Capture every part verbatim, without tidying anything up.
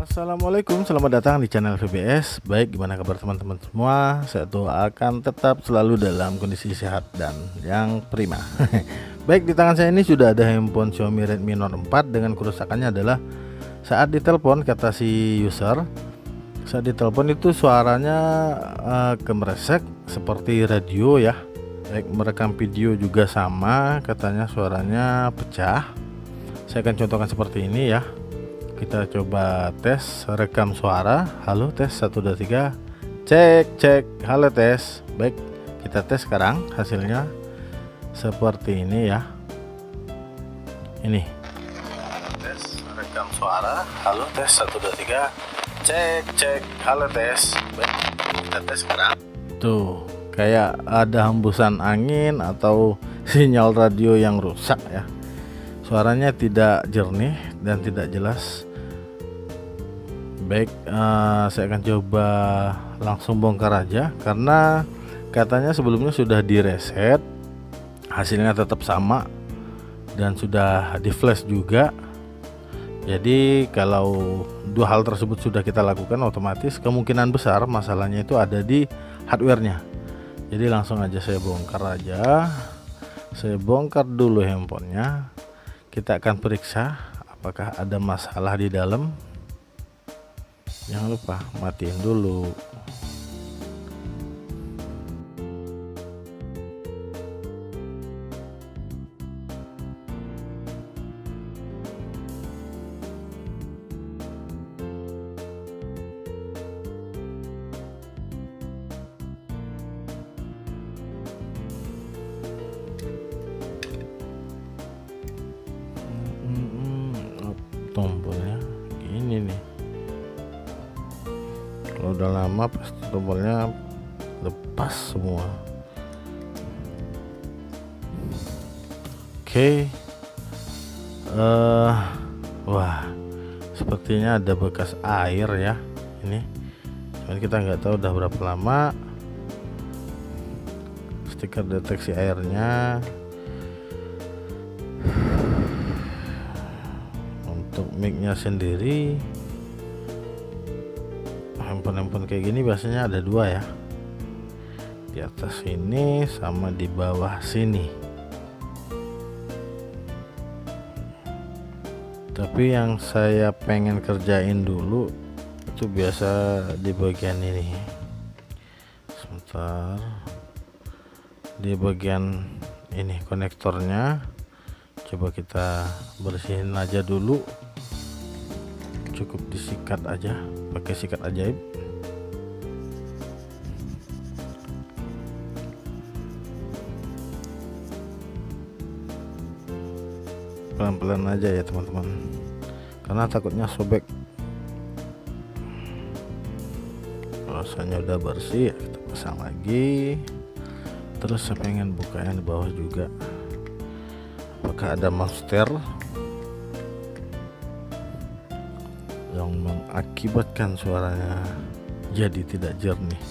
Assalamualaikum, selamat datang di channel V B S. Baik, gimana kabar teman-teman semua? Saya doakan akan tetap selalu dalam kondisi sehat dan yang prima. Baik, di tangan saya ini sudah ada handphone Xiaomi Redmi Note empat dengan kerusakannya adalah saat ditelepon, kata si user, saat ditelepon itu suaranya uh, kemeresek seperti radio ya. Baik, merekam video juga sama, katanya suaranya pecah. Saya akan contohkan seperti ini ya. Kita coba tes rekam suara. Halo, tes satu dua tiga, cek cek, halo tes. Baik, kita tes sekarang, hasilnya seperti ini ya. Ini tes rekam suara. Halo, tes satu dua tiga, cek cek, halo tes. Baik, kita tes sekarang. Tuh, kayak ada hembusan angin atau sinyal radio yang rusak ya. Suaranya tidak jernih dan tidak jelas. Baik, uh, saya akan coba langsung bongkar aja, karena katanya sebelumnya sudah direset, hasilnya tetap sama dan sudah di flash juga. Jadi kalau dua hal tersebut sudah kita lakukan, otomatis kemungkinan besar masalahnya itu ada di hardwarenya. Jadi langsung aja saya bongkar aja, saya bongkar dulu handphonenya, kita akan periksa apakah ada masalah di dalam. Jangan lupa matiin dulu. Tombolnya gini nih. Kalau udah lama pasti tombolnya lepas semua. Oke. Uh, wah, sepertinya ada bekas air ya ini. Cuman kita nggak tahu udah berapa lama. Stiker deteksi airnya. Mic-nya sendiri, handphone-handphone kayak gini biasanya ada dua ya, di atas sini sama di bawah sini. Tapi yang saya pengen kerjain dulu itu biasa di bagian ini. Sebentar, di bagian ini konektornya coba kita bersihin aja dulu. Cukup disikat aja pakai sikat ajaib. Pelan-pelan aja ya teman-teman, karena takutnya sobek. Rasanya udah bersih ya, kita pasang lagi. Terus saya pengen bukanya di bawah juga, apakah ada monster yang mengakibatkan suaranya jadi tidak jernih.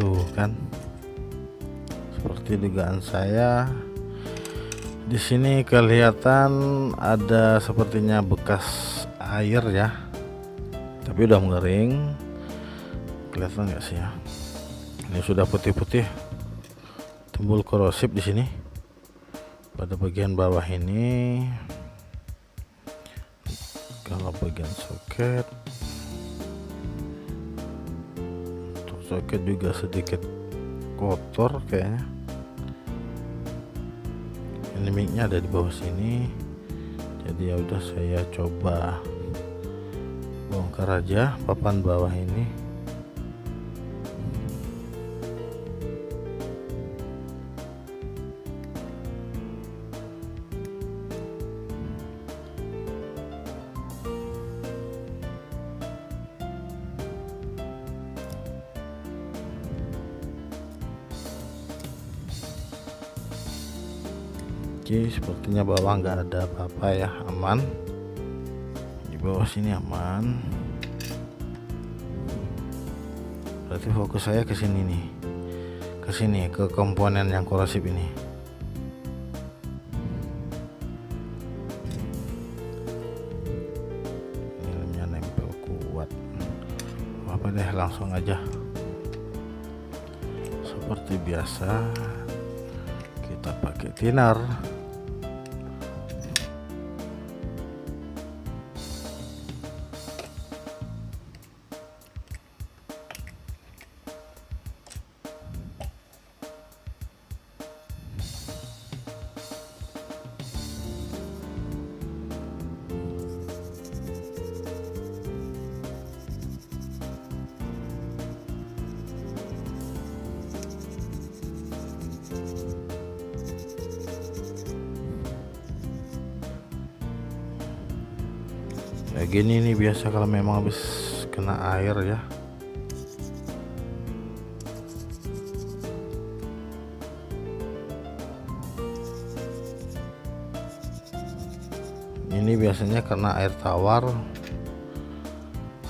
Tuh kan, seperti dugaan saya, di sini kelihatan ada sepertinya bekas air ya, tapi udah mengering. Kelihatan nggak sih ya? Ini sudah putih-putih, timbul korosif di sini pada bagian bawah ini. Kalau bagian soket, untuk soket juga sedikit kotor kayaknya. Ini mic-nya ada di bawah sini, jadi ya udah saya coba bongkar aja papan bawah ini. Oke, sepertinya bawah nggak ada apa-apa ya, aman. Di bawah sini aman. Berarti fokus saya ke sini nih, ke sini, ke komponen yang korosif ini. Filmnya nempel kuat. Apa deh, langsung aja. Seperti biasa, kita pakai thinner. Ya gini nih biasa kalau memang habis kena air ya. Ini biasanya kena air tawar.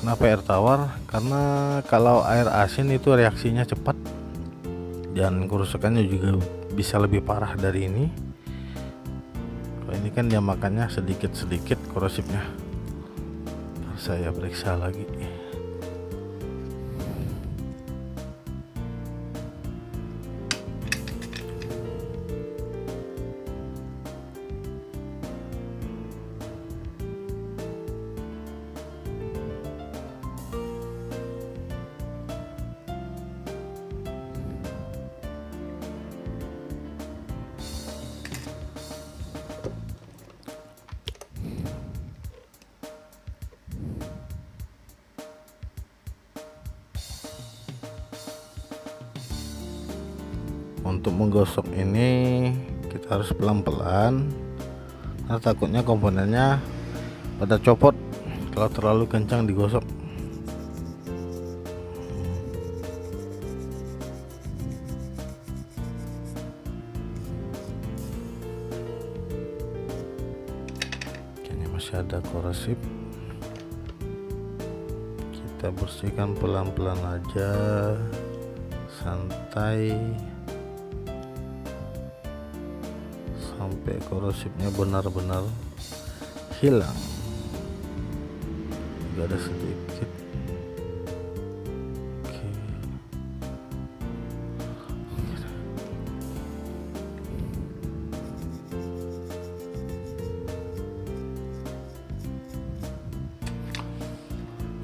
Kenapa air tawar? Karena kalau air asin itu reaksinya cepat dan kerusakannya juga bisa lebih parah dari ini. Kalau ini kan dia makannya sedikit-sedikit korosifnya. Saya periksa lagi. Untuk menggosok ini kita harus pelan-pelan karena takutnya komponennya pada copot kalau terlalu kencang digosok. Kayaknya masih ada korosif, kita bersihkan pelan-pelan aja, santai sampai korosifnya benar-benar hilang. Gak ada sedikit. Oke.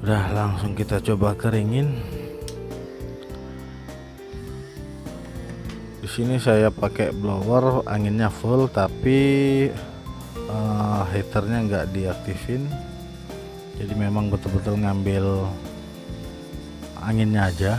Udah, langsung kita coba keringin. Di sini saya pakai blower, anginnya full tapi uh, heaternya nggak diaktifin, jadi memang betul-betul ngambil anginnya aja.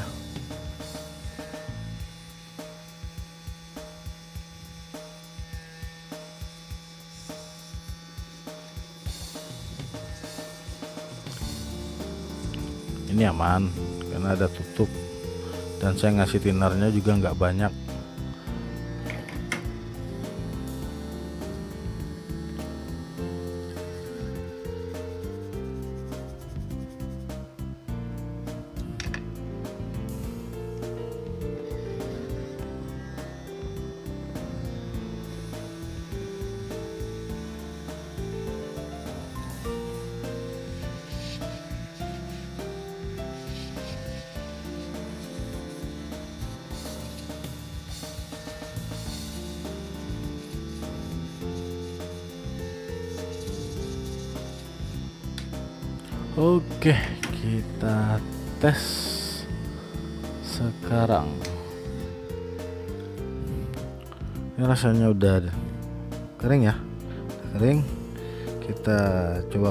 Ini aman karena ada tutup dan saya ngasih thinnernya juga nggak banyak. Oke, kita tes sekarang. Ini rasanya udah kering ya, kering. Kita coba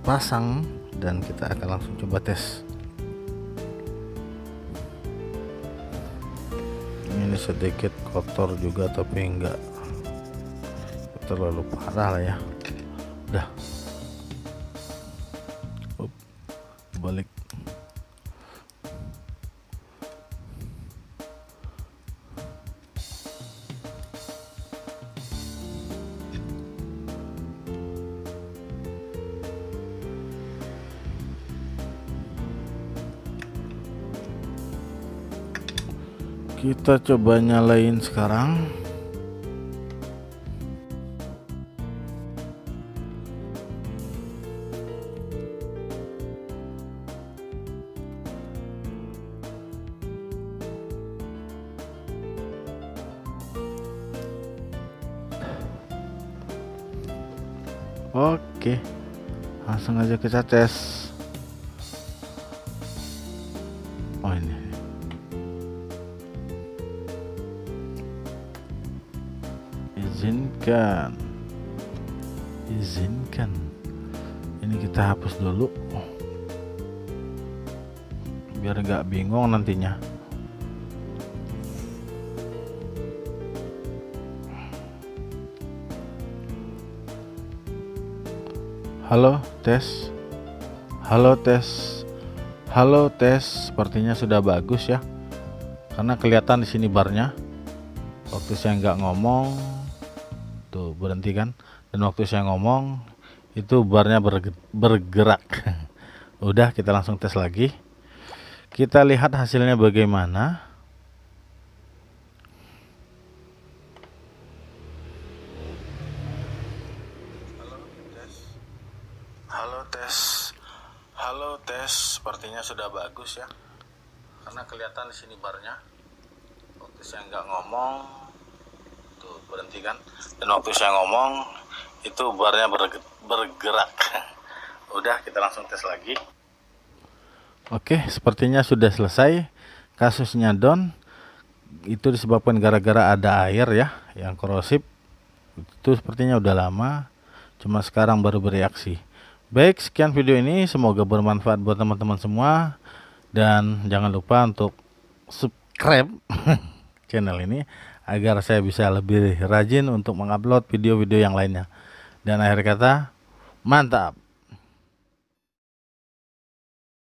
pasang dan kita akan langsung coba tes. Ini sedikit kotor juga tapi enggak terlalu parah lah ya. Udah. Balik Kita coba nyalain sekarang. Oke, langsung aja kita tes. Oh ini. Izinkan. Izinkan. Ini kita hapus dulu. Biar nggak bingung nantinya. Halo tes, halo tes, halo tes. Sepertinya sudah bagus ya, karena kelihatan di sini barnya. Waktu saya nggak ngomong, tuh berhenti kan. Dan waktu saya ngomong, itu barnya bergerak. Udah, kita langsung tes lagi. Kita lihat hasilnya bagaimana. Sepertinya sudah bagus ya, karena kelihatan di sini barnya. Waktu saya nggak ngomong, tuh berhenti kan. Dan waktu saya ngomong, itu barnya bergerak. Udah, kita langsung tes lagi. Oke, sepertinya sudah selesai. Kasusnya down. Itu disebabkan gara-gara ada air ya, yang korosif. Itu sepertinya udah lama. Cuma sekarang baru bereaksi. Baik, sekian video ini, semoga bermanfaat buat teman-teman semua, dan jangan lupa untuk subscribe channel ini agar saya bisa lebih rajin untuk mengupload video-video yang lainnya. Dan akhir kata, mantap.